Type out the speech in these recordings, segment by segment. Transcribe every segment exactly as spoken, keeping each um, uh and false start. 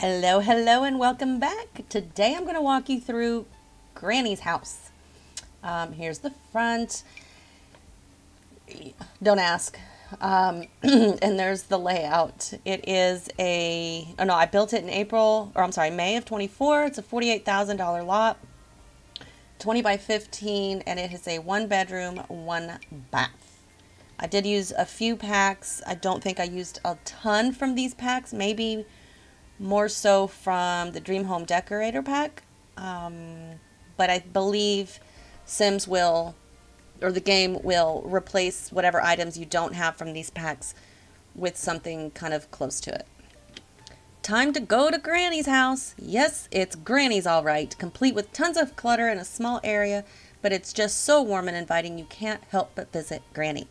Hello, hello, and welcome back. Today I'm going to walk you through Granny's house. Um, here's the front. Don't ask. Um, and there's the layout. It is a, oh no, I built it in April, or I'm sorry, May of twenty-four. It's a forty-eight thousand dollar lot, twenty by fifteen, and it is a one bedroom, one bath. I did use a few packs. I don't think I used a ton from these packs, maybe more so from the Dream Home Decorator pack, um, but I believe Sims will, or the game will, replace whatever items you don't have from these packs with something kind of close to it. Time to go to Granny's house. Yes, it's Granny's all right, complete with tons of clutter in a small area, but it's just so warm and inviting you can't help but visit Granny.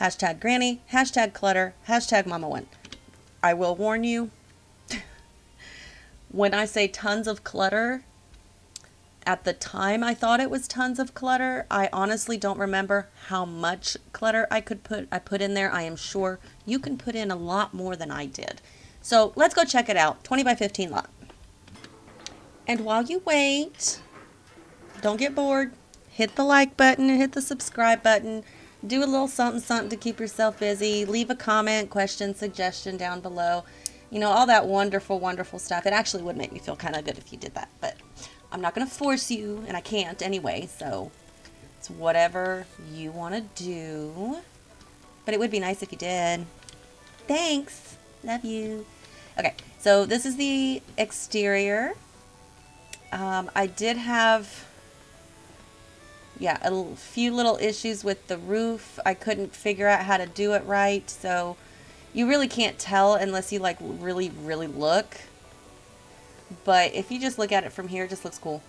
Hashtag Granny, hashtag clutter, hashtag Momma-One. I will warn you, when I say tons of clutter, at the time I thought it was tons of clutter. I honestly don't remember how much clutter I could put, I put in there. I am sure you can put in a lot more than I did. So let's go check it out. twenty by fifteen lot. And while you wait, don't get bored. Hit the like button and hit the subscribe button. Do a little something, something to keep yourself busy. Leave a comment, question, suggestion down below. You know, all that wonderful, wonderful stuff. It actually would make me feel kind of good if you did that, but I'm not going to force you, and I can't anyway, so it's whatever you want to do. But it would be nice if you did. Thanks. Love you. Okay, so this is the exterior. Um, I did have, yeah, a few little issues with the roof. I couldn't figure out how to do it right, so you really can't tell unless you like really, really look. But if you just look at it from here, it just looks cool.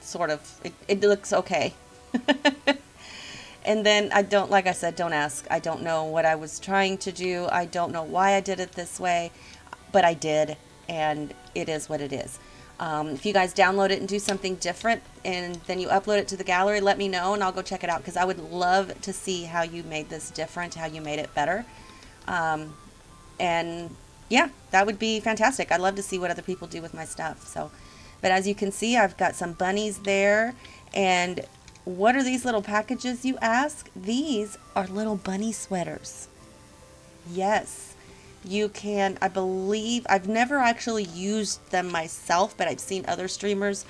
Sort of. It, it looks okay. And then I don't, like I said, don't ask. I don't know what I was trying to do. I don't know why I did it this way, but I did. And it is what it is. Um, if you guys download it and do something different and then you upload it to the gallery, let me know and I'll go check it out. Because I would love to see how you made this different, how you made it better. Um, and yeah, that would be fantastic. I'd love to see what other people do with my stuff. So, but as you can see, I've got some bunnies there. And what are these little packages, you ask? These are little bunny sweaters. Yes, you can, I believe, I've never actually used them myself, but I've seen other streamers.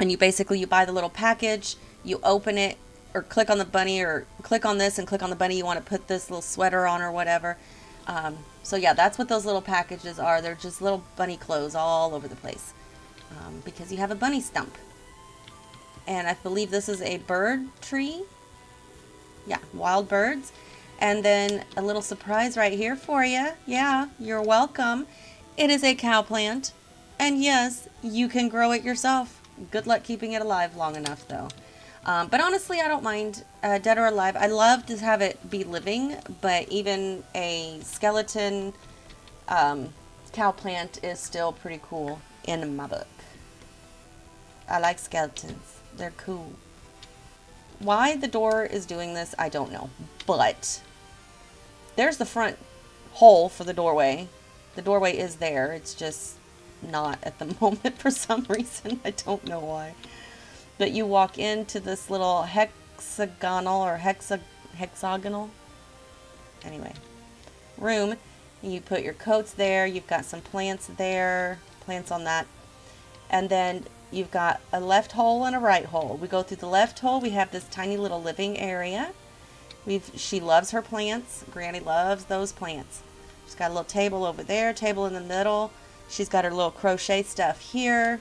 And you basically, you buy the little package, you open it, or click on the bunny, or click on this and click on the bunny you want to put this little sweater on or whatever. Um, so yeah, that's what those little packages are. They're just little bunny clothes all over the place, um, because you have a bunny stump. And I believe this is a bird tree. Yeah, wild birds. And then a little surprise right here for you. Yeah, you're welcome. It is a cow plant. And yes, you can grow it yourself. Good luck keeping it alive long enough though. Um, but honestly, I don't mind, uh, dead or alive. I love to have it be living, but even a skeleton um, cow plant is still pretty cool in my book. I like skeletons. They're cool. Why the door is doing this, I don't know. But there's the front hole for the doorway. The doorway is there. It's just not at the moment for some reason. I don't know why. But you walk into this little hexagonal or hexa hexagonal, anyway, room. And you put your coats there. You've got some plants there, plants on that. And then you've got a left hole and a right hole. We go through the left hole. We have this tiny little living area. We've, she loves her plants. Granny loves those plants. She's got a little table over there, table in the middle. She's got her little crochet stuff here.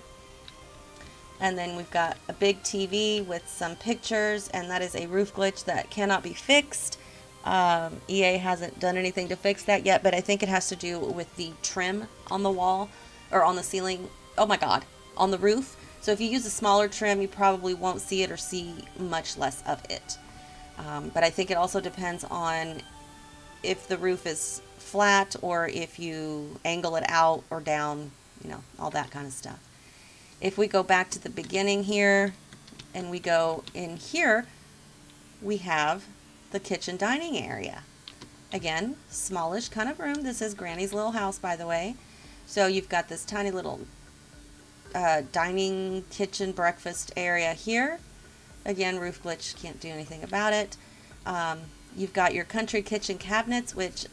And then we've got a big T V with some pictures, and that is a roof glitch that cannot be fixed. Um, E A hasn't done anything to fix that yet, but I think it has to do with the trim on the wall, or on the ceiling, oh my god, on the roof. So if you use a smaller trim, you probably won't see it or see much less of it. Um, but I think it also depends on if the roof is flat, or if you angle it out or down, you know, all that kind of stuff. If we go back to the beginning here and we go in here, we have the kitchen dining area. Again, smallish kind of room. This is Granny's little house, by the way. So you've got this tiny little uh, dining, kitchen, breakfast area here. Again, roof glitch, can't do anything about it. Um, you've got your country kitchen cabinets, which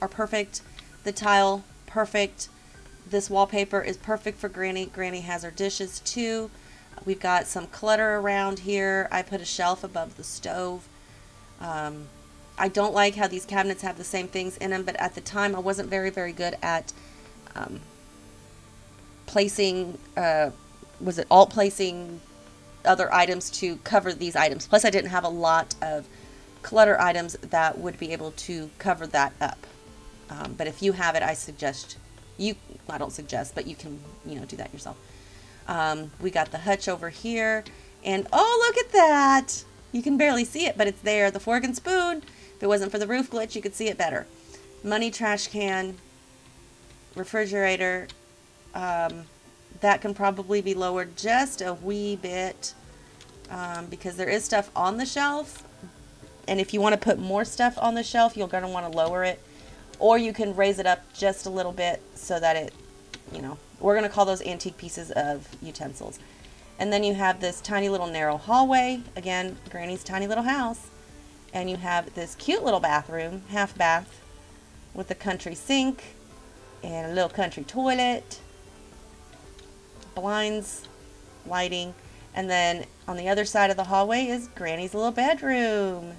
are perfect. The tile, perfect. This wallpaper is perfect for Granny. Granny has her dishes too. We've got some clutter around here. I put a shelf above the stove. Um, I don't like how these cabinets have the same things in them, but at the time I wasn't very, very good at um, placing, uh, was it alt placing other items to cover these items. Plus I didn't have a lot of clutter items that would be able to cover that up. Um, but if you have it, I suggest you, I don't suggest, but you can, you know, do that yourself. Um, we got the hutch over here, and oh, look at that. You can barely see it, but it's there. The fork and spoon. If it wasn't for the roof glitch, you could see it better. Money trash can, refrigerator. Um, that can probably be lowered just a wee bit, um, because there is stuff on the shelf. And if you want to put more stuff on the shelf, you're going to want to lower it, or you can raise it up just a little bit so that it, you know, we're going to call those antique pieces of utensils. And then you have this tiny little narrow hallway. Again, Granny's tiny little house. And you have this cute little bathroom, half bath, with a country sink and a little country toilet, blinds, lighting. And then on the other side of the hallway is Granny's little bedroom.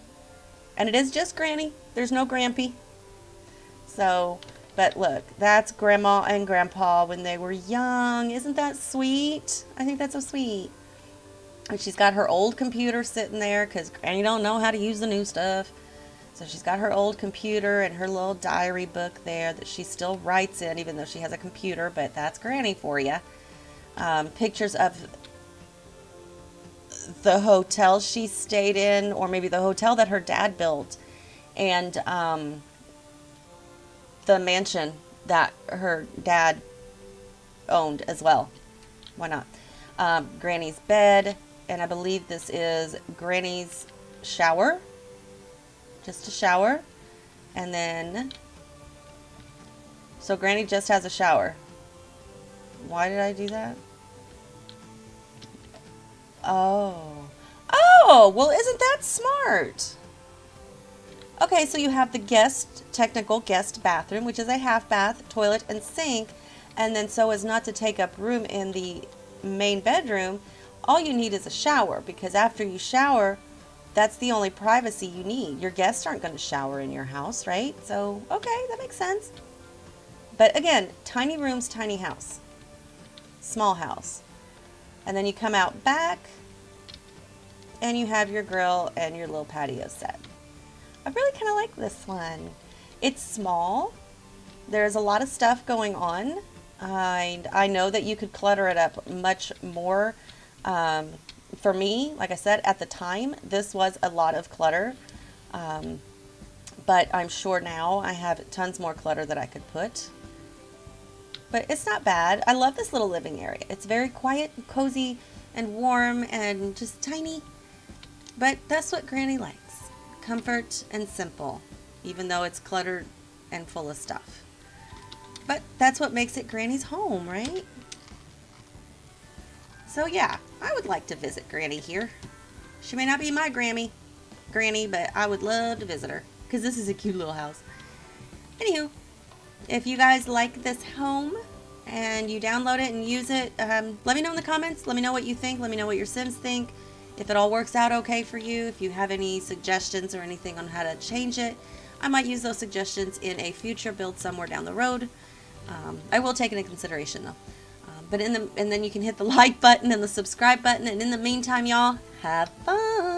And it is just Granny. There's no Grampy. So, but look, that's Grandma and Grandpa when they were young. Isn't that sweet? I think that's so sweet. And she's got her old computer sitting there because Granny don't know how to use the new stuff. So she's got her old computer and her little diary book there that she still writes in, even though she has a computer, but that's Granny for you. Um, pictures of the hotel she stayed in, or maybe the hotel that her dad built, and um, the mansion that her dad owned as well. Why not? Um, Granny's bed, and I believe this is Granny's shower. Just a shower. And then, so Granny just has a shower. Why did I do that? Oh. Oh, well, isn't that smart? Okay, so you have the guest, technical guest bathroom, which is a half bath, toilet, and sink. And then so as not to take up room in the main bedroom, all you need is a shower, because after you shower, that's the only privacy you need. Your guests aren't going to shower in your house, right? So, okay, that makes sense. But again, tiny rooms, tiny house, small house. And then you come out back and you have your grill and your little patio set. I really kind of like this one. It's small. There's a lot of stuff going on. And I know that you could clutter it up much more. Um, for me, like I said, at the time, this was a lot of clutter. Um, but I'm sure now I have tons more clutter that I could put. But it's not bad. I love this little living area. It's very quiet and cozy and warm and just tiny. But that's what Granny likes. Comfort and simple, even though it's cluttered and full of stuff. But that's what makes it Granny's home, right? So yeah, I would like to visit Granny here. She may not be my Grammy, Granny, but I would love to visit her because this is a cute little house. Anywho, if you guys like this home and you download it and use it, um, let me know in the comments. Let me know what you think. Let me know what your Sims think. If it all works out okay for you, if you have any suggestions or anything on how to change it, I might use those suggestions in a future build somewhere down the road. Um, I will take it into consideration though. Um, but in the, and then you can hit the like button and the subscribe button. And in the meantime, y'all, have fun.